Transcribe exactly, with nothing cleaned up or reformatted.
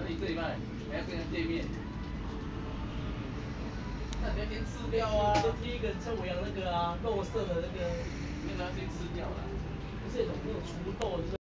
可能一个礼拜你要跟人见面，那你要先吃掉啊，就贴一个像我一样那个啊，肉色的那个，你要先吃掉了。不是有那种除痘的。